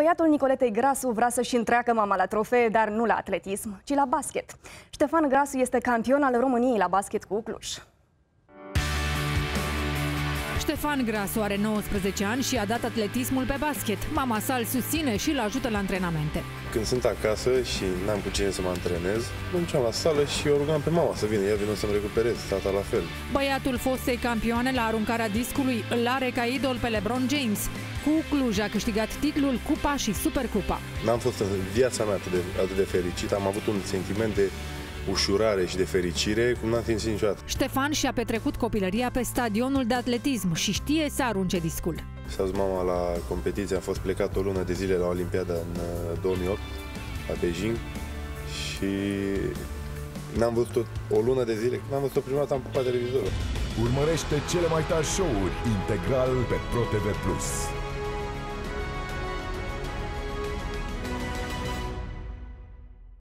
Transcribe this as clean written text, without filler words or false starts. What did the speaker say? Băiatul Nicoletei Grasu vrea să-și întreacă mama la trofee, dar nu la atletism, ci la basket. Ștefan Grasu este campion al României la basket cu Cluj. Ștefan Grasu are 19 ani și a dat atletismul pe basket. Mama sa îl susține și îl ajută la antrenamente. Când sunt acasă și n-am cu cine să mă antrenez, mergeam la sală și o rugam pe mama să vină. Ea vine să-mi recuperez, tata la fel. Băiatul fostei campioane la aruncarea discului îl are ca idol pe Lebron James. Cu Cluj a câștigat titlul, Cupa și Super Cupa. N-am fost în viața mea atât de fericit. Am avut un sentiment de ușurare și de fericire cum n-am simțit niciodată. Ștefan și-a petrecut copilăria pe stadionul de atletism și știe să arunce discul. S-a dus mama la competiție, a fost plecat o lună de zile la Olimpiada în 2008, la Beijing, și n-am văzut o lună de zile, n-am văzut-o prima dată, am pupat televizorul. Urmărește cele mai tari show-uri integral pe ProTV+.